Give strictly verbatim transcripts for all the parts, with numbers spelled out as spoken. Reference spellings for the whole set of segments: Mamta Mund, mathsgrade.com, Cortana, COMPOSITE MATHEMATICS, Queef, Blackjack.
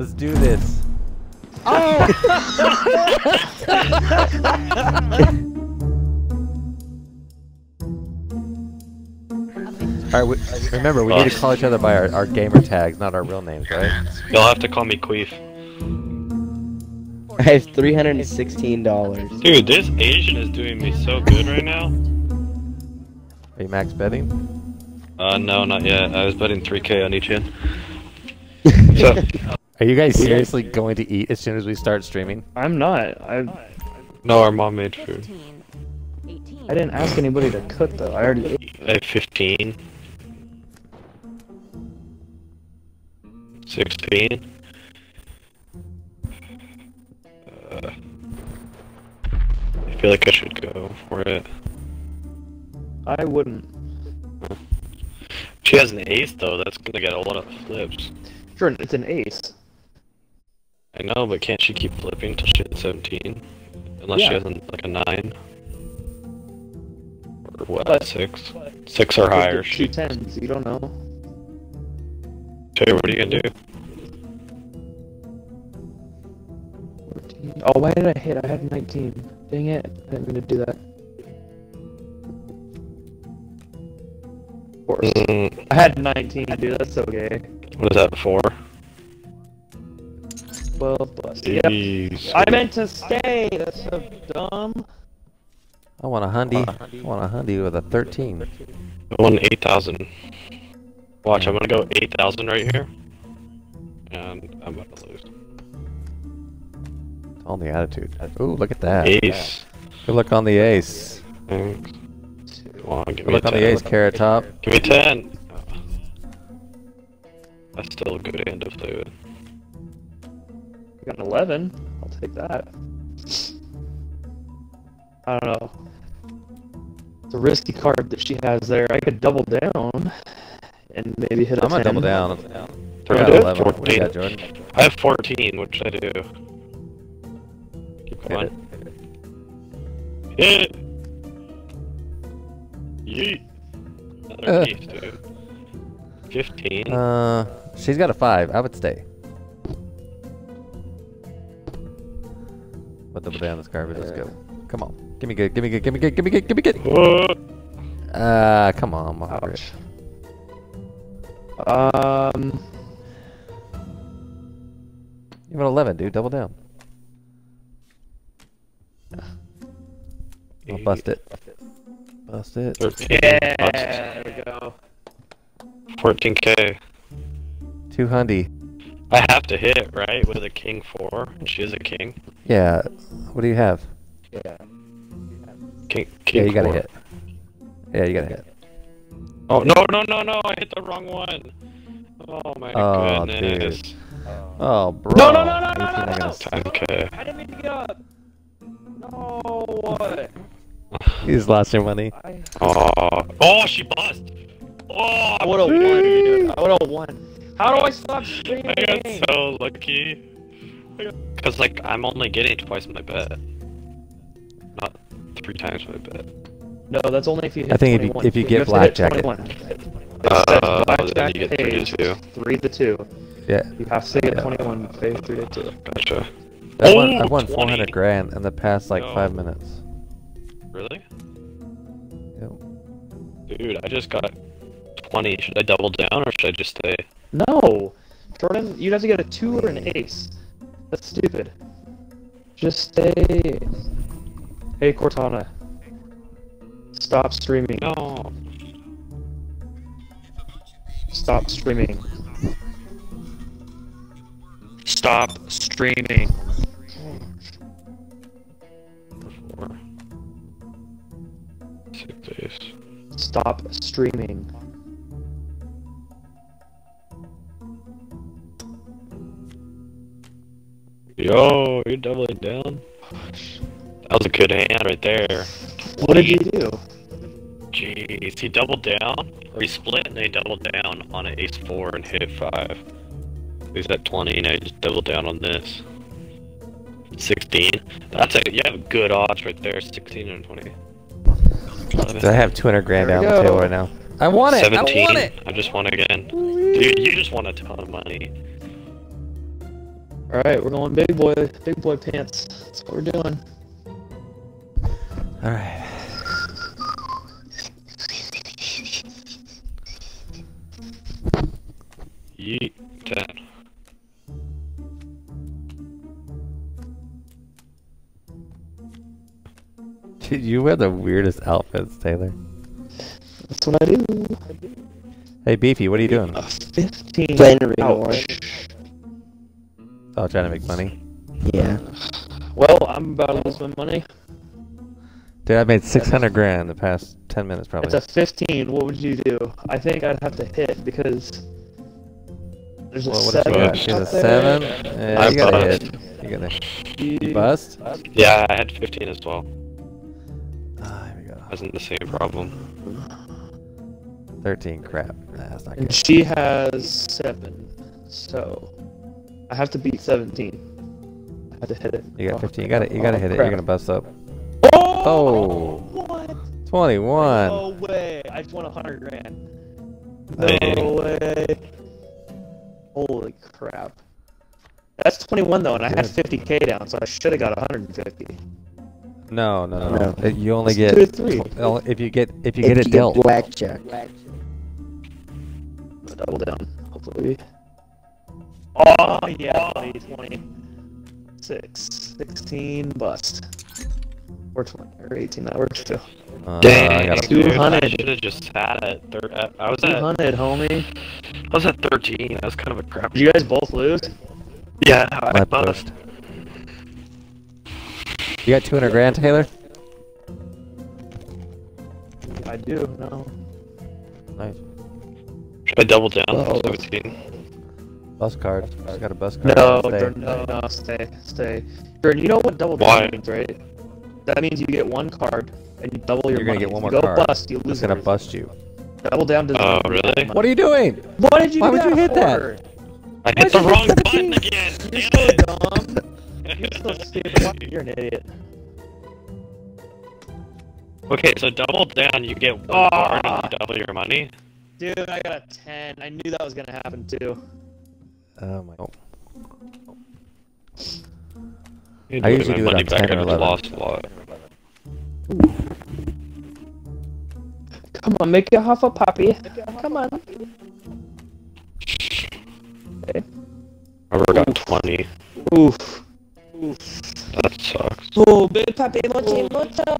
Let's do this. Oh! All right. We, remember, we oh. need to call each other by our, our gamer tags, not our real names, right? You'll have to call me Queef. I have three hundred and sixteen dollars. Dude, this Asian is doing me so good right now. Are you max betting? Uh, no, not yet. I was betting three K on each hand. So, are you guys seriously going to eat as soon as we start streaming? I'm not. I. No, our mom made food. I didn't ask anybody to cook though. I already ate. I have fifteen. sixteen. Uh, I feel like I should go for it. I wouldn't. She has an ace though, that's gonna get a lot of flips. Sure, it's an ace. I know, but can't she keep flipping till she hits seventeen? Unless yeah. she has like a nine. What, what? Six? What? Six or higher. Two tens, you don't know. Dude, what are you gonna do? fourteen. Oh, why did I hit? I had nineteen. Dang it, I didn't mean to do that. Of course. Mm. I had nineteen, dude, that's so gay. What is that, four? twelve plus. Jeez. Yep. I meant to stay, that's so dumb. I want a hundy. I want a hundy with a thirteen. I want eight thousand. Watch, I'm gonna go eight thousand right here. And I'm about to lose. It's on the attitude. Ooh, look at that. Ace. Good luck on the ace. Thanks. On, give Good me luck on the ace, Carrot Top. Give me ten. Oh. That's still a good hand of fluid. You got an eleven. I'll take that. I don't know. It's a risky card that she has there. I could double down and maybe hit a I'm ten. I'm gonna double down. We're at eleven. What do you got, Jordan? I have fourteen, which I do. Keep going. Hit it! Hit it! Yeet! Another piece, dude. fifteen. Uh, she's got a five. I would stay. Let's double down this garbage. Let's go. Come on. Give me good, give me good, give me good, give me good, give me good. Ah, uh, come on, Margaret. Um, you have an eleven, dude. Double down. I'll bust it. Bust it. Yeah, there we go. fourteen K. Two hundy. I have to hit right with a king four, and she's a king. Yeah. What do you have? Yeah. King, king yeah, you gotta four. Hit. Yeah, you gotta hit. Oh, no, no, no, no, I hit the wrong one. Oh, my oh, goodness. Dude. Oh, bro. No, no, no, no, no, no, no, no. Okay. I didn't mean to get up. No, what? He's lost your money. Oh, oh she bust. Oh, I would've won, dude. I would've won. How do I stop streaming? I got so lucky. Because, like, I'm only getting twice my bet. Not three times my bet. No, that's only if you hit I think twenty-one. if you, if you, you get blackjack. Uh, blackjack you get three to two. Yeah. You have to get yeah. twenty-one, pay three to two. Gotcha. That oh, one, I've won four hundred grand in the past, like, no. five minutes. Really? Yep. Dude, I just got twenty. Should I double down or should I just stay? No! Jordan, you'd have to get a two or an ace. That's stupid. Just stay... Hey Cortana, stop streaming. No. Stop streaming. Stop streaming. Four. Six days. Stop streaming. Yo, you're doubling down? That was a good hand right there. What did you do? Jeez, he doubled down, or he split and they doubled down on an ace four and hit five. He's at twenty and I just doubled down on this. sixteen. That's a, you have good odds right there, sixteen and twenty. eleven. I have two hundred grand out on the table right now. I want it! seventeen. I want it! I just won again. Dude, you just won a ton of money. Alright, we're going big boy, big boy pants. That's what we're doing. Alright. Yeet, ten. Dude, you wear the weirdest outfits, Taylor. That's what I do. I do. Hey, Beefy, what are you doing? Uh, fifteen. Playing Oh, trying to make money? Yeah. Well, I'm about to lose my money. Dude, I made six hundred grand in the past ten minutes, probably. It's a fifteen. What would you do? I think I'd have to hit because there's a well, seven. There's a seven. Yeah, you gotta bust. hit. You gotta hit. You bust? Yeah, I had fifteen as well. Ah, here we go. Wasn't the same problem. thirteen, crap. Nah, that's not good. And she has seven, so I have to beat seventeen. I have to hit it. You got oh, fifteen. You got it. You gotta oh, hit crap. it. You're gonna bust up. Oh! oh what? twenty-one. No way! I just won a hundred grand. No Dang. way! Holy crap! That's twenty-one though, and I had fifty K down, so I should have got one hundred fifty. No, no, no. no. no. You only it's get two or three. if you get if you if get it dealt. Blackjack. Blackjack. Double down, hopefully. Oh, yeah, twenty, twenty-six, sixteen, bust. Or twenty, or eighteen, that works too. Uh, Dang, I got two hundred. I should have just sat at, thir I was two hundred, at, homie. I was at thirteen, that was kind of a crap. Did you guys both lose? Yeah, I, I bust. You got two hundred grand, Taylor? I do, no. Nice. Should I double down oh. seventeen? Bus card. I got a bus card. No, Jordan, no, no, stay, stay. Jordan, you know what double down means, right? That means you get one card and you double your You're money. You're gonna get one more Go card. Go bust, you lose. It's gonna everything. bust you. Double down does Oh, really? What are you doing? Why did you? Why do would that you hit forward? that? I hit the wrong button again. You're so dumb. You're so stupid. You're an idiot. Okay, so double down, you get one oh. card and you double your money. Dude, I got a ten. I knew that was gonna happen too. Oh my! Oh. I usually do that ten or eleven. Lost lot. Come on, make it half a poppy. Come on. Okay. I got twenty. Oof. Oof. That sucks. Oh, big poppy, mochi, mocho.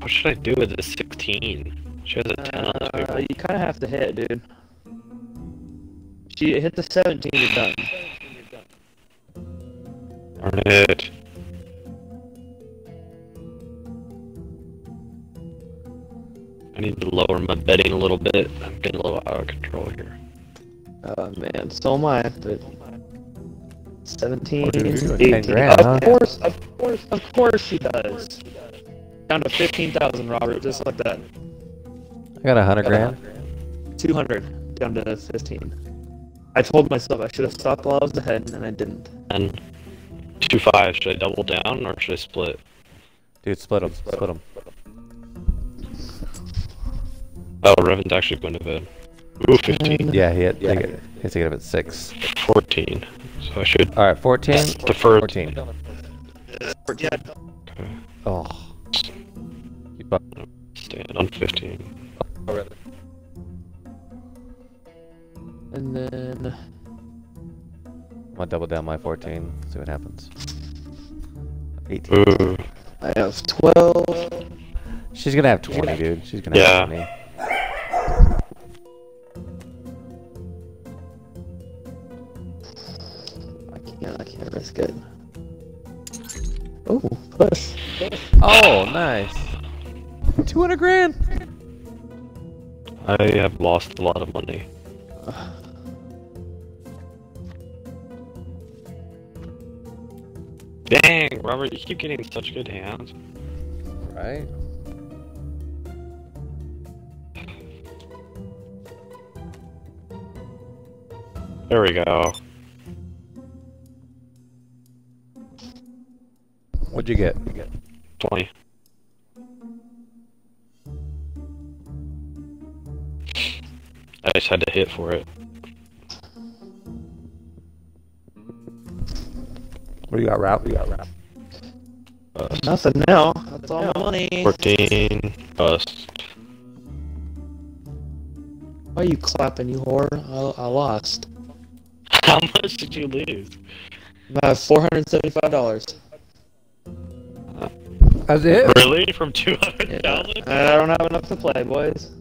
What should I do with this sixteen? She has a ten on this paper. You kind of have to hit, dude. You hit the seventeen, you're done. Darn it. I need to lower my betting a little bit. I'm getting a little out of control here. Oh man, so am I, but seventeen, eighteen. Grand, of course, huh? of course, of course she does. Down to fifteen thousand, Robert, just like that. I got a hundred grand. two hundred, down to fifteen. I told myself I should have stopped while I was ahead, and I didn't. And two five. Should I double down or should I split? Dude, split them. Split them. Oh, Revan's actually going to bed. Ooh, fifteen. Yeah, he had. Yeah, he had to get up at six. Fourteen. So I should. All right, fourteen. The first. Fourteen. fourteen. Okay. Oh. Keep up. Stand on fifteen. Oh, really? And then I'm gonna double down my fourteen, see what happens. eighteen. Ooh. I have twelve. She's gonna have twenty, dude. She's gonna yeah. have twenty. I can't, I can't risk it. Oh, push. Oh, nice. two hundred grand. I have lost a lot of money. Dang, Robert, you keep getting such good hands. Right? There we go. What'd you get? twenty. I just had to hit for it. What do you got, Ralph? You got Ralph. Uh, Nothing now. That's all my money. fourteen. Bust. Why are you clapping, you whore? I, I lost. How much did you lose? About four hundred seventy-five dollars. That's it? Really? From two hundred dollars? Yeah. I don't have enough to play, boys.